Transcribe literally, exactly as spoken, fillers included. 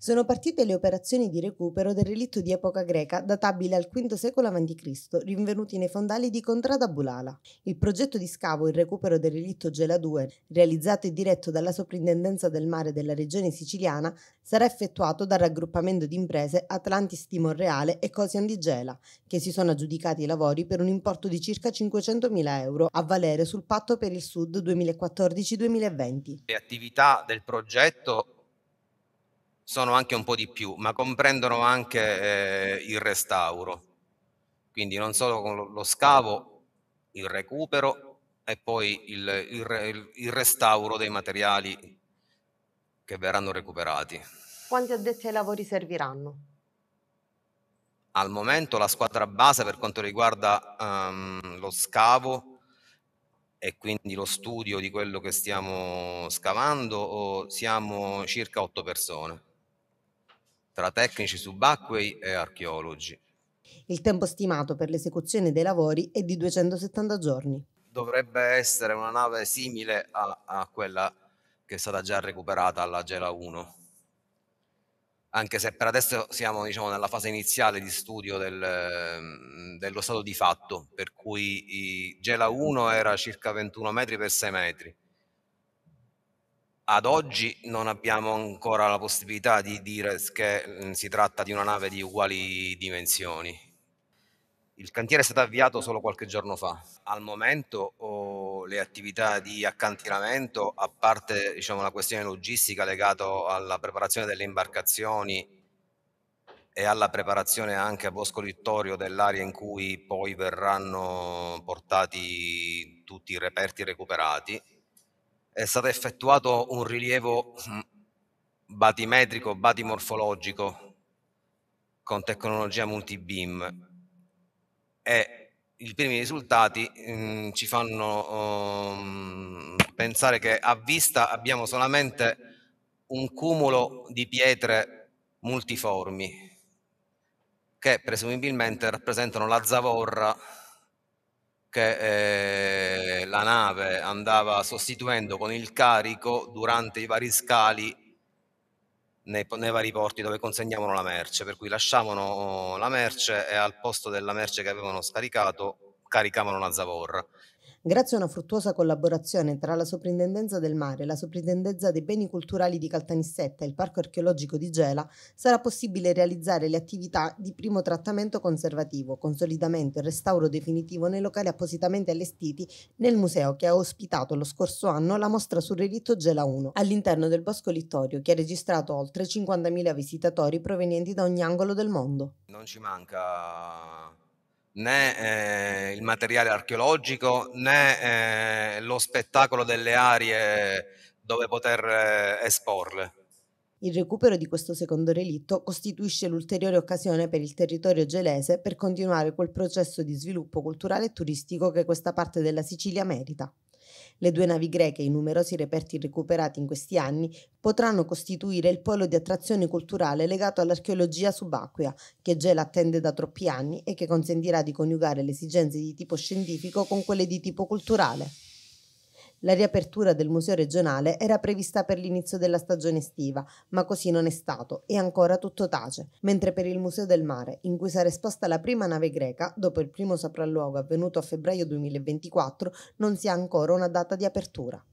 sono partite le operazioni di recupero del relitto di epoca greca databile al quinto secolo avanti Cristo, rinvenuti nei fondali di Contrada Bulala. Il progetto di scavo e recupero del relitto Gela due, realizzato e diretto dalla Soprintendenza del Mare della Regione Siciliana, sarà effettuato dal raggruppamento di imprese Atlantis di Monreale e Cosian di Gela, che si sono aggiudicati i lavori per un importo di circa cinquecentomila euro, a valere sul Patto per il Sud duemilaquattordici duemilaventi. Le attività del progetto sono anche un po' di più, ma comprendono anche eh, il restauro, quindi non solo con lo scavo, il recupero e poi il, il, il restauro dei materiali che verranno recuperati. Quanti addetti ai lavori serviranno? Al momento la squadra base per quanto riguarda um, lo scavo e quindi lo studio di quello che stiamo scavando, siamo circa otto persone, tra tecnici subacquei e archeologi. Il tempo stimato per l'esecuzione dei lavori è di duecentosettanta giorni. Dovrebbe essere una nave simile a, a quella che è stata già recuperata alla Gela uno, anche se per adesso siamo, diciamo, nella fase iniziale di studio del, dello stato di fatto, per cui i Gela uno era circa ventuno metri per sei metri. Ad oggi non abbiamo ancora la possibilità di dire che si tratta di una nave di uguali dimensioni. Il cantiere è stato avviato solo qualche giorno fa. Al momento oh, le attività di accantonamento, a parte, diciamo, la questione logistica legata alla preparazione delle imbarcazioni e alla preparazione anche a Bosco Littorio dell'area in cui poi verranno portati tutti i reperti recuperati, è stato effettuato un rilievo batimetrico, batimorfologico con tecnologia multibeam e i primi risultati mh, ci fanno um, pensare che a vista abbiamo solamente un cumulo di pietre multiformi che presumibilmente rappresentano la zavorra che eh, la nave andava sostituendo con il carico durante i vari scali nei, nei vari porti dove consegnavano la merce, per cui lasciavano la merce e al posto della merce che avevano scaricato caricavano la zavorra. Grazie a una fruttuosa collaborazione tra la Soprintendenza del Mare, la Soprintendenza dei Beni Culturali di Caltanissetta e il Parco Archeologico di Gela, sarà possibile realizzare le attività di primo trattamento conservativo, consolidamento e restauro definitivo nei locali appositamente allestiti nel museo che ha ospitato lo scorso anno la mostra sul relitto Gela uno, all'interno del Bosco Littorio, che ha registrato oltre cinquantamila visitatori provenienti da ogni angolo del mondo. Non ci manca né eh, il materiale archeologico né eh, lo spettacolo delle aree dove poter eh, esporle. Il recupero di questo secondo relitto costituisce l'ulteriore occasione per il territorio gelese per continuare quel processo di sviluppo culturale e turistico che questa parte della Sicilia merita. Le due navi greche e i numerosi reperti recuperati in questi anni potranno costituire il polo di attrazione culturale legato all'archeologia subacquea, che Gela attende da troppi anni e che consentirà di coniugare le esigenze di tipo scientifico con quelle di tipo culturale. La riapertura del museo regionale era prevista per l'inizio della stagione estiva, ma così non è stato e ancora tutto tace, mentre per il Museo del Mare, in cui sarà esposta la prima nave greca, dopo il primo sopralluogo avvenuto a febbraio duemilaventiquattro, non si ha ancora una data di apertura.